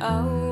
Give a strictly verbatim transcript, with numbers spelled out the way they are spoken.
out.